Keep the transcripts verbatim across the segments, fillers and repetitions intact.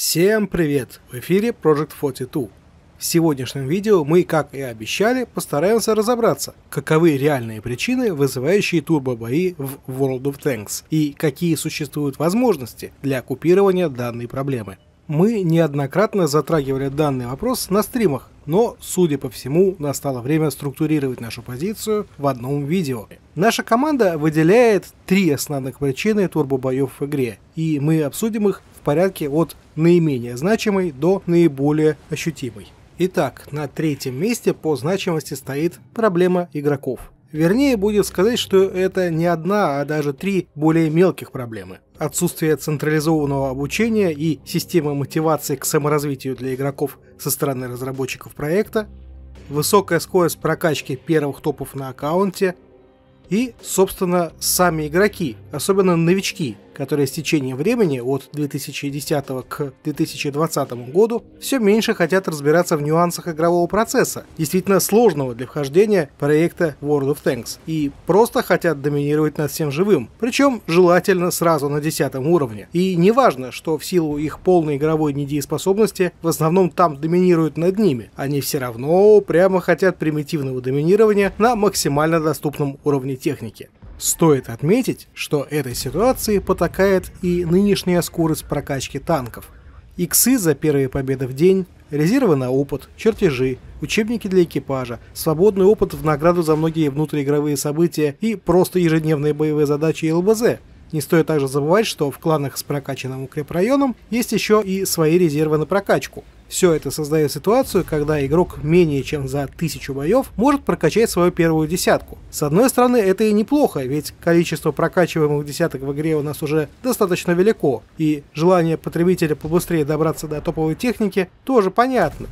Всем привет! В эфире Project форти ту. В сегодняшнем видео мы, как и обещали, постараемся разобраться, каковы реальные причины, вызывающие турбобои в World of Tanks, и какие существуют возможности для оккупирования данной проблемы. Мы неоднократно затрагивали данный вопрос на стримах, но, судя по всему, настало время структурировать нашу позицию в одном видео. Наша команда выделяет три основных причины турбобоев в игре, и мы обсудим их в порядке от наименее значимой до наиболее ощутимой. Итак, на третьем месте по значимости стоит проблема игроков. Вернее, будет сказать, что это не одна, а даже три более мелких проблемы. Отсутствие централизованного обучения и системы мотивации к саморазвитию для игроков со стороны разработчиков проекта, высокая скорость прокачки первых топов на аккаунте и, собственно, сами игроки, особенно новички, которые с течением времени от две тысячи десятого к две тысячи двадцатому году все меньше хотят разбираться в нюансах игрового процесса, действительно сложного для вхождения проекта World of Tanks, и просто хотят доминировать над всем живым, причем желательно сразу на десятом уровне. И не важно, что в силу их полной игровой недееспособности в основном там доминируют над ними, они все равно прямо хотят примитивного доминирования на максимально доступном уровне техники. Стоит отметить, что этой ситуации потакает и нынешняя скорость прокачки танков. Иксы за первые победы в день, резервы на опыт, чертежи, учебники для экипажа, свободный опыт в награду за многие внутриигровые события и просто ежедневные боевые задачи и ЛБЗ. Не стоит также забывать, что в кланах с прокачанным укрепрайоном есть еще и свои резервы на прокачку. Все это создает ситуацию, когда игрок менее чем за тысячу боев может прокачать свою первую десятку. С одной стороны, это и неплохо, ведь количество прокачиваемых десяток в игре у нас уже достаточно велико, и желание потребителя побыстрее добраться до топовой техники тоже понятно.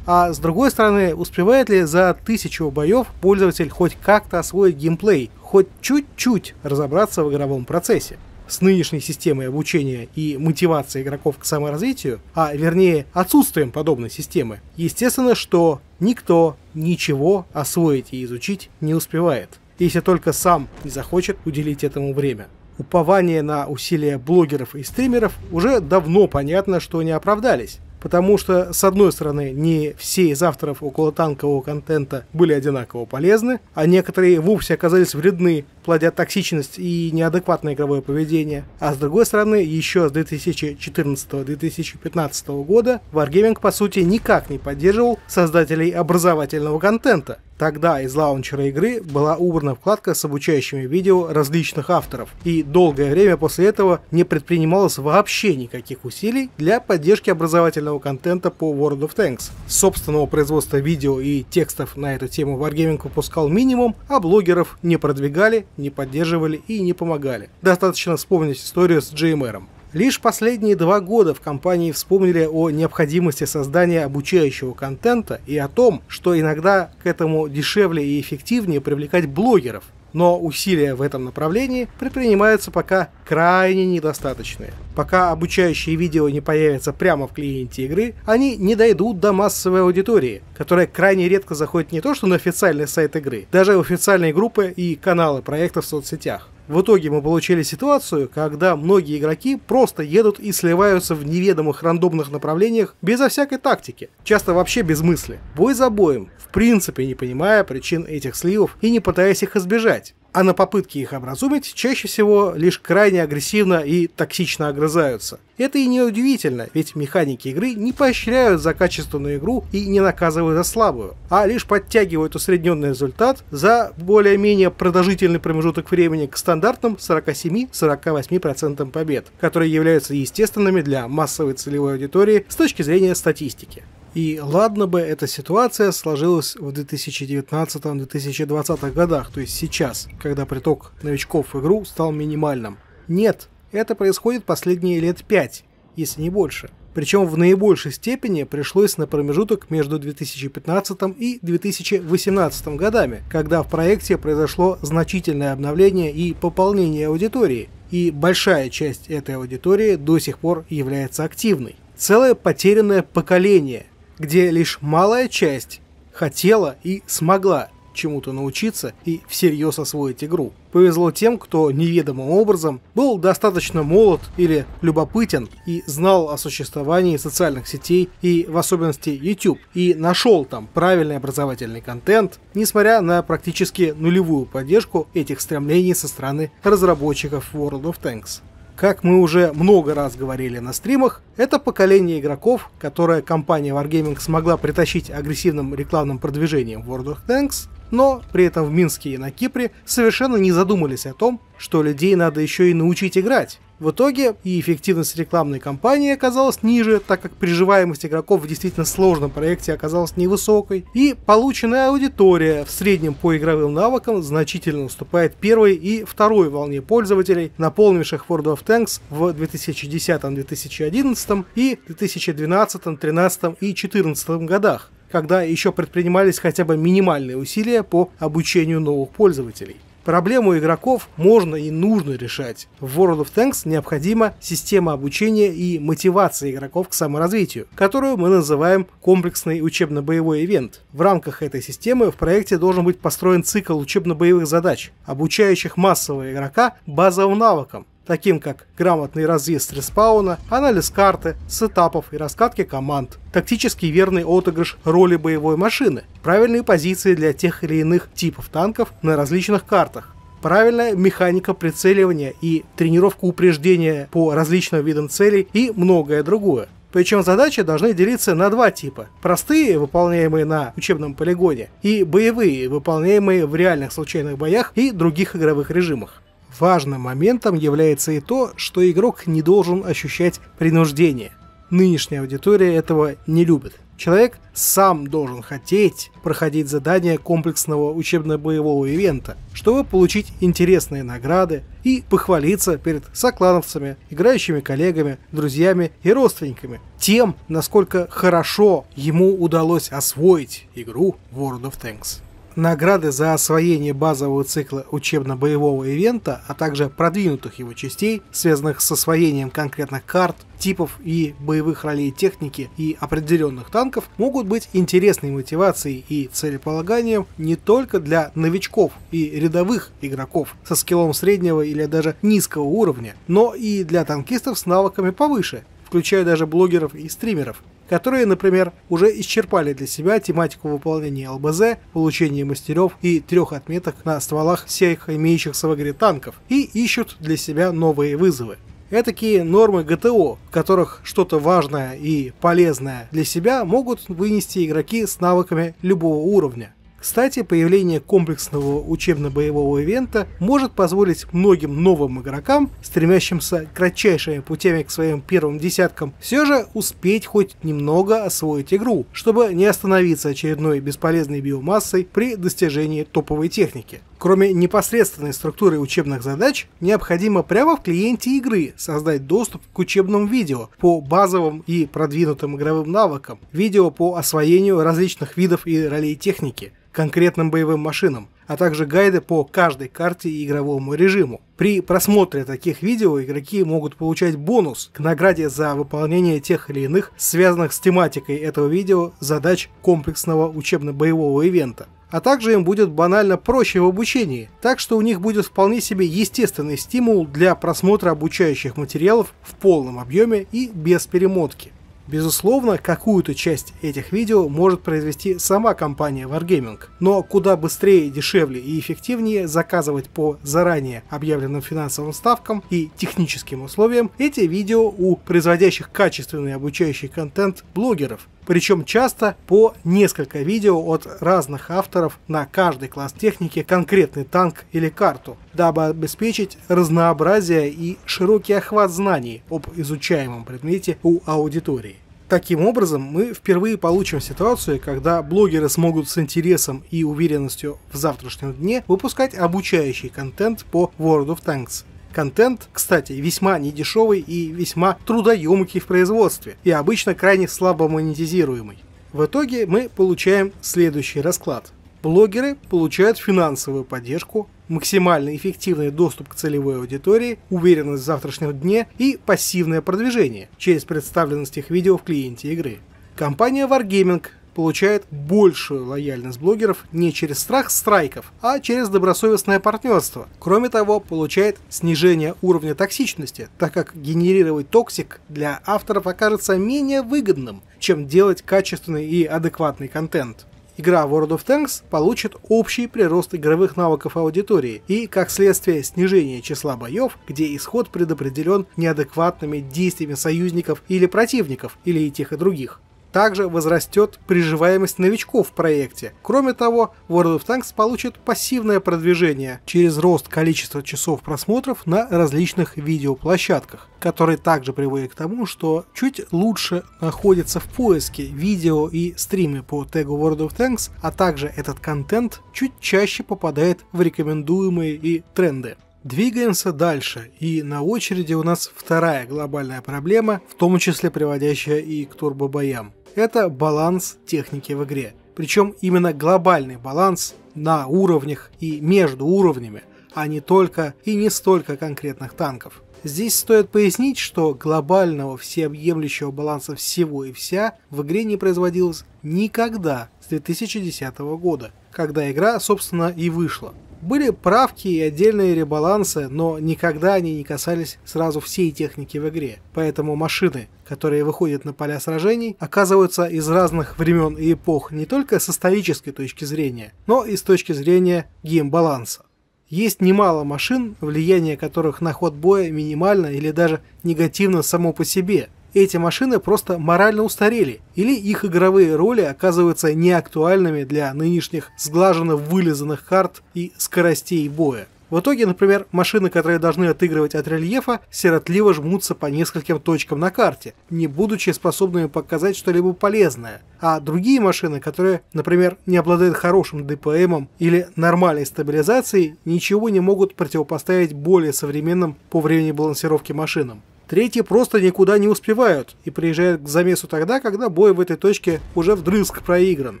А с другой стороны, успевает ли за тысячу боев пользователь хоть как-то освоить геймплей, хоть чуть-чуть разобраться в игровом процессе? С нынешней системой обучения и мотивации игроков к саморазвитию, а вернее отсутствием подобной системы, естественно, что никто ничего освоить и изучить не успевает, если только сам не захочет уделить этому время. Упование на усилия блогеров и стримеров уже давно понятно, что не оправдались. Потому что, с одной стороны, не все из авторов околотанкового контента были одинаково полезны, а некоторые вовсе оказались вредны, плодя токсичность и неадекватное игровое поведение. А с другой стороны, еще с две тысячи четырнадцатого — две тысячи пятнадцатого года WarGaming, по сути, никак не поддерживал создателей образовательного контента. Тогда из лаунчера игры была убрана вкладка с обучающими видео различных авторов, и долгое время после этого не предпринималось вообще никаких усилий для поддержки образовательного контента по World of Tanks. Собственного производства видео и текстов на эту тему WarGaming выпускал минимум, а блогеров не продвигали, не поддерживали и не помогали. Достаточно вспомнить историю с джи эм ар. Лишь последние два года в компании вспомнили о необходимости создания обучающего контента и о том, что иногда к этому дешевле и эффективнее привлекать блогеров, но усилия в этом направлении предпринимаются пока крайне недостаточные. Пока обучающие видео не появятся прямо в клиенте игры, они не дойдут до массовой аудитории, которая крайне редко заходит не то что на официальный сайт игры, даже в официальные группы и каналы проекта в соцсетях. В итоге мы получили ситуацию, когда многие игроки просто едут и сливаются в неведомых рандомных направлениях безо всякой тактики, часто вообще без мысли, бой за боем, в принципе не понимая причин этих сливов и не пытаясь их избежать. А на попытки их образумить чаще всего лишь крайне агрессивно и токсично огрызаются. Это и не удивительно, ведь механики игры не поощряют за качественную игру и не наказывают за слабую, а лишь подтягивают усредненный результат за более-менее продолжительный промежуток времени к стандартным сорок семь — сорок восемь процентам побед, которые являются естественными для массовой целевой аудитории с точки зрения статистики. И ладно бы эта ситуация сложилась в две тысячи девятнадцатом — две тысячи двадцатом годах, то есть сейчас, когда приток новичков в игру стал минимальным. Нет, это происходит последние лет пять, если не больше. Причем в наибольшей степени пришлось на промежуток между две тысячи пятнадцатым и две тысячи восемнадцатым годами, когда в проекте произошло значительное обновление и пополнение аудитории, и большая часть этой аудитории до сих пор является активной. Целое потерянное поколение, где лишь малая часть хотела и смогла чему-то научиться и всерьез освоить игру. Повезло тем, кто неведомым образом был достаточно молод или любопытен и знал о существовании социальных сетей и в особенности YouTube, и нашел там правильный образовательный контент, несмотря на практически нулевую поддержку этих стремлений со стороны разработчиков World of Tanks. Как мы уже много раз говорили на стримах, это поколение игроков, которое компания WarGaming смогла притащить агрессивным рекламным продвижением World of Tanks, но при этом в Минске и на Кипре совершенно не задумались о том, что людей надо еще и научить играть. В итоге и эффективность рекламной кампании оказалась ниже, так как приживаемость игроков в действительно сложном проекте оказалась невысокой, и полученная аудитория в среднем по игровым навыкам значительно уступает первой и второй волне пользователей, наполнивших World of Tanks в две тысячи десятом — две тысячи одиннадцатом и две тысячи двенадцатом — две тысячи тринадцатом и две тысячи четырнадцатом годах, когда еще предпринимались хотя бы минимальные усилия по обучению новых пользователей. Проблему игроков можно и нужно решать. В World of Tanks необходима система обучения и мотивации игроков к саморазвитию, которую мы называем комплексный учебно-боевой ивент. В рамках этой системы в проекте должен быть построен цикл учебно-боевых задач, обучающих массового игрока базовым навыкам, таким как грамотный разъезд респауна, анализ карты, сетапов и раскатки команд, тактически верный отыгрыш роли боевой машины, правильные позиции для тех или иных типов танков на различных картах, правильная механика прицеливания и тренировка упреждения по различным видам целей и многое другое. Причем задачи должны делиться на два типа: простые, выполняемые на учебном полигоне, и боевые, выполняемые в реальных случайных боях и других игровых режимах. Важным моментом является и то, что игрок не должен ощущать принуждение. Нынешняя аудитория этого не любит. Человек сам должен хотеть проходить задания комплексного учебно-боевого ивента, чтобы получить интересные награды и похвалиться перед соклановцами, играющими коллегами, друзьями и родственниками тем, насколько хорошо ему удалось освоить игру World of Tanks. Награды за освоение базового цикла учебно-боевого ивента, а также продвинутых его частей, связанных с освоением конкретных карт, типов и боевых ролей техники и определенных танков, могут быть интересной мотивацией и целеполаганием не только для новичков и рядовых игроков со скиллом среднего или даже низкого уровня, но и для танкистов с навыками повыше, включая даже блогеров и стримеров, которые, например, уже исчерпали для себя тематику выполнения эл бэ зэ, получения мастеров и трех отметок на стволах всех имеющихся в игре танков, и ищут для себя новые вызовы. Этакие нормы гэ тэ о, в которых что-то важное и полезное для себя могут вынести игроки с навыками любого уровня. Кстати, появление комплексного учебно-боевого ивента может позволить многим новым игрокам, стремящимся кратчайшими путями к своим первым десяткам, все же успеть хоть немного освоить игру, чтобы не остановиться очередной бесполезной биомассой при достижении топовой техники. Кроме непосредственной структуры учебных задач, необходимо прямо в клиенте игры создать доступ к учебным видео по базовым и продвинутым игровым навыкам, видео по освоению различных видов и ролей техники, конкретным боевым машинам, а также гайды по каждой карте и игровому режиму. При просмотре таких видео игроки могут получать бонус к награде за выполнение тех или иных, связанных с тематикой этого видео, задач комплексного учебно-боевого ивента. А также им будет банально проще в обучении, так что у них будет вполне себе естественный стимул для просмотра обучающих материалов в полном объеме и без перемотки. Безусловно, какую-то часть этих видео может произвести сама компания WarGaming, но куда быстрее, дешевле и эффективнее заказывать по заранее объявленным финансовым ставкам и техническим условиям эти видео у производящих качественный обучающий контент блогеров, причем часто по несколько видео от разных авторов на каждый класс техники, конкретный танк или карту, дабы обеспечить разнообразие и широкий охват знаний об изучаемом предмете у аудитории. Таким образом, мы впервые получим ситуацию, когда блогеры смогут с интересом и уверенностью в завтрашнем дне выпускать обучающий контент по World of Tanks. Контент, кстати, весьма недешевый и весьма трудоемкий в производстве, и обычно крайне слабо монетизируемый. В итоге мы получаем следующий расклад. Блогеры получают финансовую поддержку, максимально эффективный доступ к целевой аудитории, уверенность в завтрашнем дне и пассивное продвижение через представленность их видео в клиенте игры. Компания WarGaming получает большую лояльность блогеров не через страх страйков, а через добросовестное партнерство. Кроме того, получает снижение уровня токсичности, так как генерировать токсик для авторов окажется менее выгодным, чем делать качественный и адекватный контент. Игра World of Tanks получит общий прирост игровых навыков аудитории и, как следствие, снижение числа боев, где исход предопределен неадекватными действиями союзников или противников, или и тех, и других. Также возрастет приживаемость новичков в проекте. Кроме того, World of Tanks получит пассивное продвижение через рост количества часов просмотров на различных видеоплощадках, который также приводит к тому, что чуть лучше находится в поиске видео и стримы по тегу World of Tanks, а также этот контент чуть чаще попадает в рекомендуемые и тренды. Двигаемся дальше, и на очереди у нас вторая глобальная проблема, в том числе приводящая и к турбобоям. Это баланс техники в игре. Причем именно глобальный баланс на уровнях и между уровнями, а не только и не столько конкретных танков. Здесь стоит пояснить, что глобального всеобъемлющего баланса всего и вся в игре не производилось никогда с две тысячи десятого года, когда игра, собственно, и вышла. Были правки и отдельные ребалансы, но никогда они не касались сразу всей техники в игре. Поэтому машины, которые выходят на поля сражений, оказываются из разных времен и эпох не только с исторической точки зрения, но и с точки зрения геймбаланса. Есть немало машин, влияние которых на ход боя минимально или даже негативно само по себе. Эти машины просто морально устарели, или их игровые роли оказываются неактуальными для нынешних сглаженно вылизанных карт и скоростей боя. В итоге, например, машины, которые должны отыгрывать от рельефа, сиротливо жмутся по нескольким точкам на карте, не будучи способными показать что-либо полезное. А другие машины, которые, например, не обладают хорошим ДПМом или нормальной стабилизацией, ничего не могут противопоставить более современным по времени балансировки машинам. Третьи просто никуда не успевают и приезжают к замесу тогда, когда бой в этой точке уже вдрызг проигран.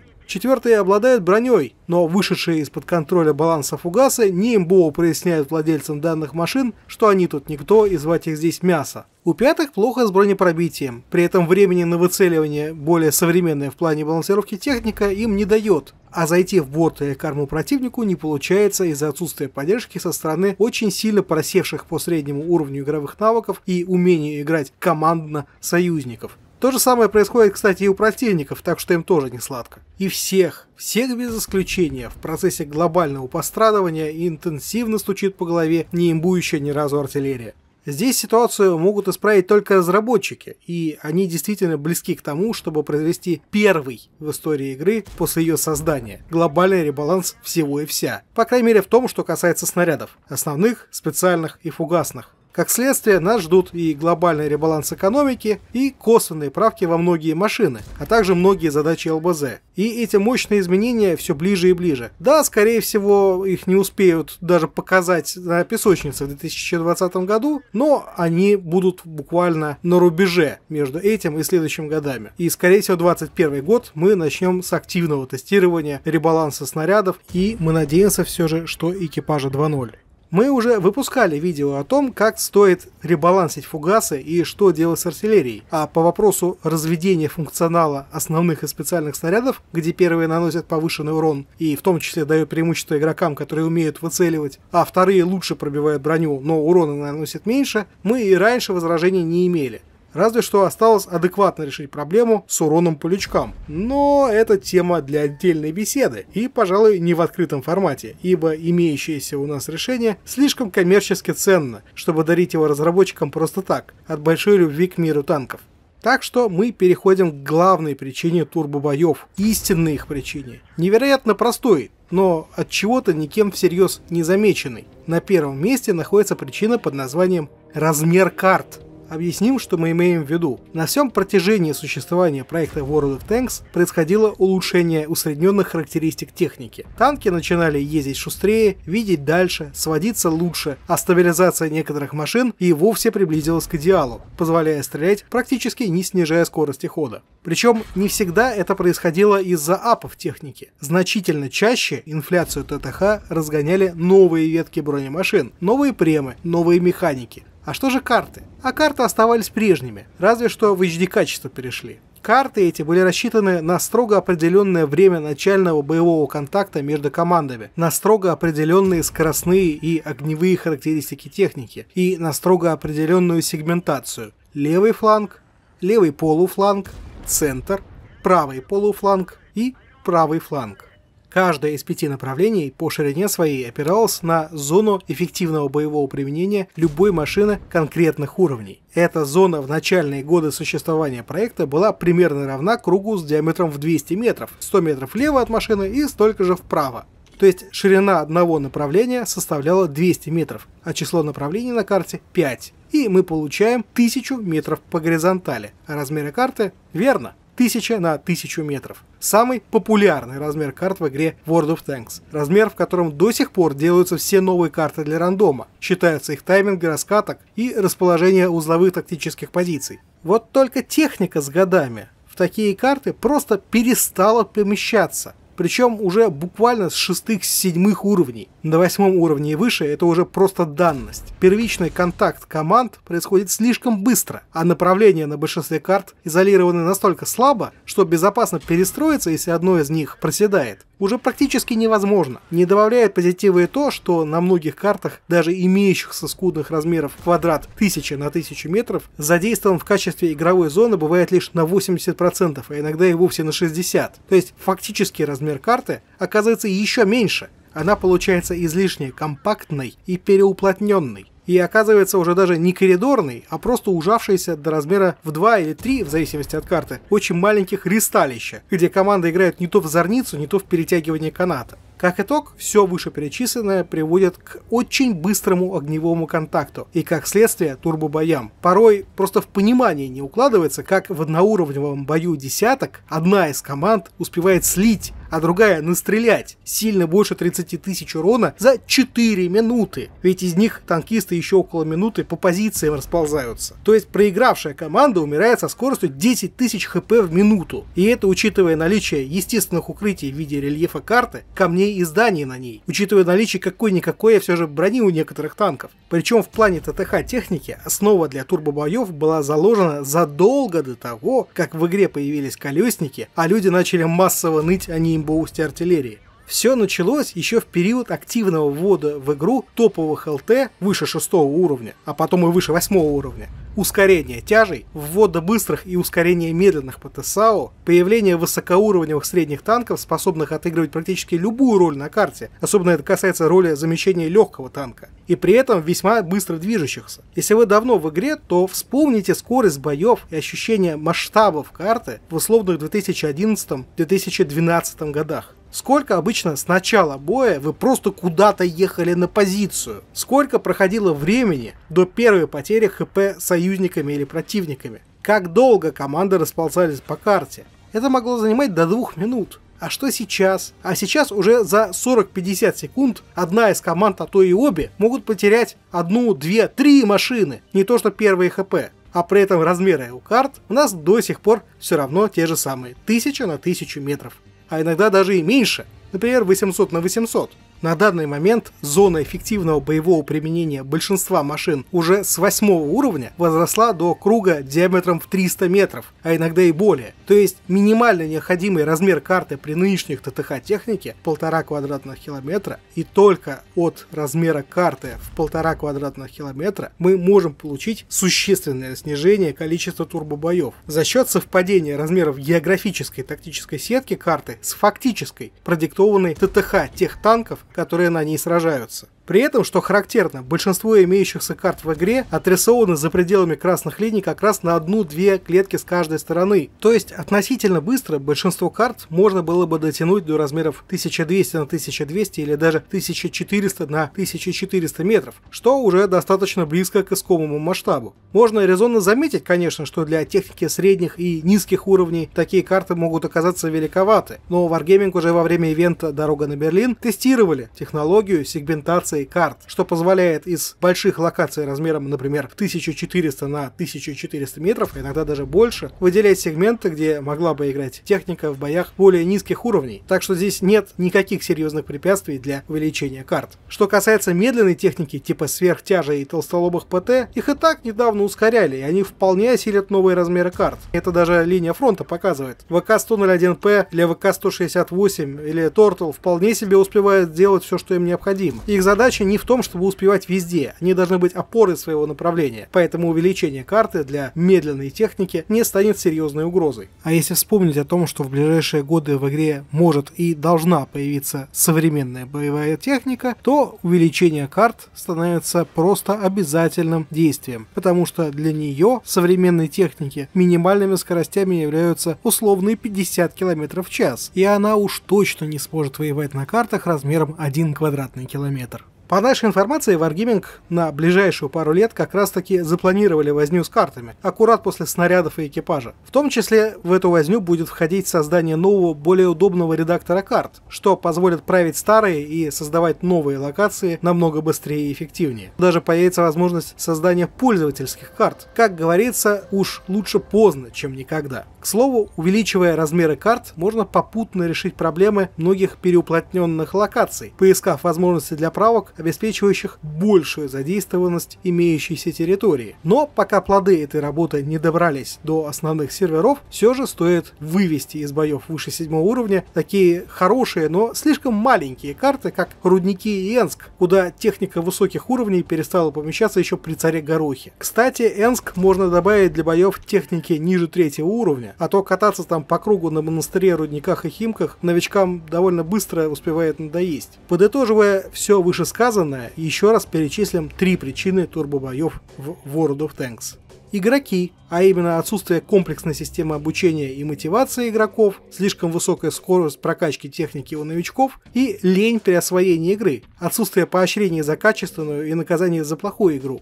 Четвертые обладают броней, но вышедшие из-под контроля баланса фугасы неимбово проясняют владельцам данных машин, что они тут никто и звать их здесь мясо. У пятых плохо с бронепробитием, при этом времени на выцеливание более современная в плане балансировки техника им не дает, а зайти в борт или корму противнику не получается из-за отсутствия поддержки со стороны очень сильно просевших по среднему уровню игровых навыков и умению играть командно союзников. То же самое происходит, кстати, и у противников, так что им тоже не сладко. И всех, всех без исключения, в процессе глобального пострадывания интенсивно стучит по голове не имбующая ни разу артиллерия. Здесь ситуацию могут исправить только разработчики, и они действительно близки к тому, чтобы произвести первый в истории игры после ее создания глобальный ребаланс всего и вся. По крайней мере в том, что касается снарядов, основных, специальных и фугасных. Как следствие, нас ждут и глобальный ребаланс экономики, и косвенные правки во многие машины, а также многие задачи ЛБЗ. И эти мощные изменения все ближе и ближе. Да, скорее всего, их не успеют даже показать на песочнице в две тысячи двадцатом году, но они будут буквально на рубеже между этим и следующими годами. И, скорее всего, две тысячи двадцать первый год мы начнем с активного тестирования ребаланса снарядов, и мы надеемся все же, что экипажа два ноль. Мы уже выпускали видео о том, как стоит ребалансить фугасы и что делать с артиллерией, а по вопросу разведения функционала основных и специальных снарядов, где первые наносят повышенный урон и в том числе дают преимущество игрокам, которые умеют выцеливать, а вторые лучше пробивают броню, но урона наносят меньше, мы и раньше возражений не имели. Разве что осталось адекватно решить проблему с уроном по лючкам. Но это тема для отдельной беседы и, пожалуй, не в открытом формате, ибо имеющееся у нас решение слишком коммерчески ценно, чтобы дарить его разработчикам просто так, от большой любви к миру танков. Так что мы переходим к главной причине турбобоев, истинной их причине. Невероятно простой, но от чего-то никем всерьез не замеченной. На первом месте находится причина под названием «размер карт». Объясним, что мы имеем в виду. На всем протяжении существования проекта World of Tanks происходило улучшение усредненных характеристик техники. Танки начинали ездить шустрее, видеть дальше, сводиться лучше, а стабилизация некоторых машин и вовсе приблизилась к идеалу, позволяя стрелять, практически не снижая скорости хода. Причем не всегда это происходило из-за апов техники. Значительно чаще инфляцию ТТХ разгоняли новые ветки бронемашин, новые премы, новые механики. А что же карты? А карты оставались прежними, разве что в эйч ди качество перешли. Карты эти были рассчитаны на строго определенное время начального боевого контакта между командами, на строго определенные скоростные и огневые характеристики техники и на строго определенную сегментацию: левый фланг, левый полуфланг, центр, правый полуфланг и правый фланг. Каждое из пяти направлений по ширине своей опиралось на зону эффективного боевого применения любой машины конкретных уровней. Эта зона в начальные годы существования проекта была примерно равна кругу с диаметром в двести метров, сто метров влево от машины и столько же вправо. То есть ширина одного направления составляла двести метров, а число направлений на карте пять. И мы получаем тысячу метров по горизонтали. А размеры карты, верно, тысяча на тысячу метров. Самый популярный размер карт в игре World of Tanks. Размер, в котором до сих пор делаются все новые карты для рандома. Считаются их тайминги раскаток и расположение узловых тактических позиций. Вот только техника с годами в такие карты просто перестала помещаться. Причем уже буквально с шестых, с седьмых уровней. На восьмом уровне и выше это уже просто данность. Первичный контакт команд происходит слишком быстро, а направления на большинстве карт изолированы настолько слабо, что безопасно перестроиться, если одно из них проседает, уже практически невозможно. Не добавляет позитива и то, что на многих картах, даже имеющихся скудных размеров квадрат тысяча на тысячу метров, задействован в качестве игровой зоны бывает лишь на восемьдесят процентов, а иногда и вовсе на шестьдесят процентов. То есть фактически размер карты оказывается еще меньше. Она получается излишне компактной и переуплотненной. И оказывается уже даже не коридорный, а просто ужавшийся до размера в два или три, в зависимости от карты, очень маленьких ристалища, где команда играет не то в зорницу, не то в перетягивание каната. Как итог, все вышеперечисленное приводит к очень быстрому огневому контакту и, как следствие, турбобоям. Порой просто в понимании не укладывается, как в одноуровневом бою десяток одна из команд успевает слить, а другая настрелять сильно больше тридцати тысяч урона за четыре минуты. Ведь из них танкисты еще около минуты по позициям расползаются. То есть проигравшая команда умирает со скоростью десять тысяч хэ пэ в минуту. И это учитывая наличие естественных укрытий в виде рельефа карты, камней и зданий на ней. Учитывая наличие какой-никакой все же брони у некоторых танков. Причем в плане тэ тэ ха техники основа для турбобоев была заложена задолго до того, как в игре появились колесники, а люди начали массово ныть о ней бустя артиллерии. Все началось еще в период активного ввода в игру топовых эл тэ выше шестого уровня, а потом и выше восьмого уровня, ускорение тяжей, ввода быстрых и ускорение медленных пэ тэ эс а о, появление высокоуровневых средних танков, способных отыгрывать практически любую роль на карте, особенно это касается роли замещения легкого танка, и при этом весьма быстро движущихся. Если вы давно в игре, то вспомните скорость боев и ощущение масштабов карты в условных две тысячи одиннадцатом — две тысячи двенадцатом годах. Сколько обычно с начала боя вы просто куда-то ехали на позицию? Сколько проходило времени до первой потери хэ пэ союзниками или противниками? Как долго команды расползались по карте? Это могло занимать до двух минут. А что сейчас? А сейчас уже за сорок-пятьдесят секунд одна из команд, а то и обе, могут потерять одну, две, три машины, не то что первые хэ пэ. А при этом размеры у карт у нас до сих пор все равно те же самые. Тысяча на тысячу метров. А иногда даже и меньше, например, восемьсот на восемьсот. На данный момент зона эффективного боевого применения большинства машин уже с восьмого уровня возросла до круга диаметром в триста метров, а иногда и более. То есть минимально необходимый размер карты при нынешних тэ тэ ха технике полтора квадратных километра, и только от размера карты в полтора квадратных километра мы можем получить существенное снижение количества турбобоев за счет совпадения размеров географической тактической сетки карты с фактической, продиктованной тэ тэ ха тех танков, которые на ней сражаются. При этом, что характерно, большинство имеющихся карт в игре отрисованы за пределами красных линий как раз на одну-две клетки с каждой стороны. То есть относительно быстро большинство карт можно было бы дотянуть до размеров тысяча двести на тысяча двести или даже тысяча четыреста на тысяча четыреста метров, что уже достаточно близко к искомому масштабу. Можно резонно заметить, конечно, что для техники средних и низких уровней такие карты могут оказаться великоваты, но WarGaming уже во время ивента «Дорога на Берлин» тестировали технологию сегментации локаций карт, что позволяет из больших локаций размером, например, тысяча четыреста на тысячу четыреста метров, иногда даже больше, выделять сегменты, где могла бы играть техника в боях более низких уровней. Так что здесь нет никаких серьезных препятствий для увеличения карт. Что касается медленной техники типа сверхтяжа и толстолобых ПТ, их и так недавно ускоряли, и они вполне осилят новые размеры карт. Это даже линия фронта показывает. вэ ка сто ноль один пэ или вэ ка сто шестьдесят восемь или Тортл вполне себе успевают делать все, что им необходимо. Их задача не в том, чтобы успевать везде, они должны быть опорой своего направления, поэтому увеличение карты для медленной техники не станет серьезной угрозой. А если вспомнить о том, что в ближайшие годы в игре может и должна появиться современная боевая техника, то увеличение карт становится просто обязательным действием, потому что для нее современной техники минимальными скоростями являются условные пятьдесят километров в час, и она уж точно не сможет воевать на картах размером один квадратный километр. По нашей информации, WarGaming на ближайшую пару лет как раз таки запланировали возню с картами, аккурат после снарядов и экипажа. В том числе в эту возню будет входить создание нового, более удобного редактора карт, что позволит править старые и создавать новые локации намного быстрее и эффективнее. Даже появится возможность создания пользовательских карт. Как говорится, уж лучше поздно, чем никогда. К слову, увеличивая размеры карт, можно попутно решить проблемы многих переуплотненных локаций, поискав возможности для правок, обеспечивающих большую задействованность имеющейся территории. Но пока плоды этой работы не добрались до основных серверов, все же стоит вывести из боев выше седьмого уровня такие хорошие, но слишком маленькие карты, как Рудники и Энск, куда техника высоких уровней перестала помещаться еще при царе Горохе. Кстати, Энск можно добавить для боев техники ниже третьего уровня, а то кататься там по кругу на монастыре, рудниках и Химках новичкам довольно быстро успевает надоесть. Подытоживая все вышесказанное, еще раз перечислим три причины турбобоев в World of Tanks. Игроки, а именно отсутствие комплексной системы обучения и мотивации игроков, слишком высокая скорость прокачки техники у новичков и лень при освоении игры, отсутствие поощрения за качественную и наказания за плохую игру.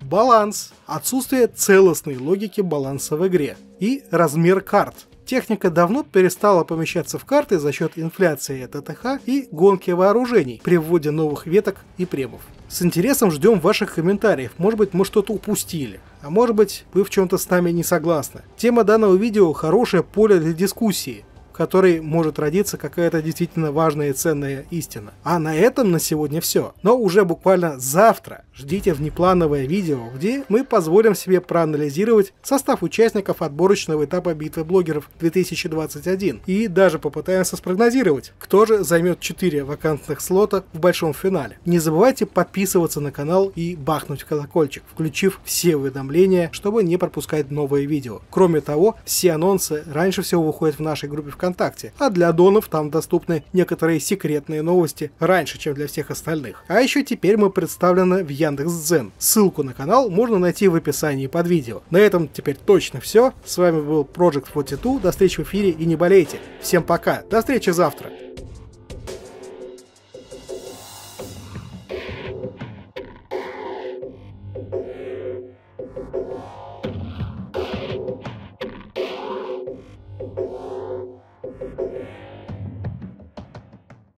Баланс, отсутствие целостной логики баланса в игре и размер карт. Техника давно перестала помещаться в карты за счет инфляции тэ тэ ха и гонки вооружений при вводе новых веток и премов. С интересом ждем ваших комментариев, может быть, мы что-то упустили, а может быть, вы в чем-то с нами не согласны. Тема данного видео – хорошее поле для дискуссии, в которой может родиться какая-то действительно важная и ценная истина. А на этом на сегодня все. Но уже буквально завтра ждите внеплановое видео, где мы позволим себе проанализировать состав участников отборочного этапа битвы блогеров две тысячи двадцать один и даже попытаемся спрогнозировать, кто же займет четыре вакантных слота в большом финале. Не забывайте подписываться на канал и бахнуть в колокольчик, включив все уведомления, чтобы не пропускать новые видео. Кроме того, все анонсы раньше всего выходят в нашей группе ВКонтакте, а для донов там доступны некоторые секретные новости раньше, чем для всех остальных. А еще теперь мы представлены в Яндекс.Дзен. Яндекс.Дзен. Ссылку на канал можно найти в описании под видео. На этом теперь точно все. С вами был проджект форти ту. До встречи в эфире и не болейте. Всем пока. До встречи завтра.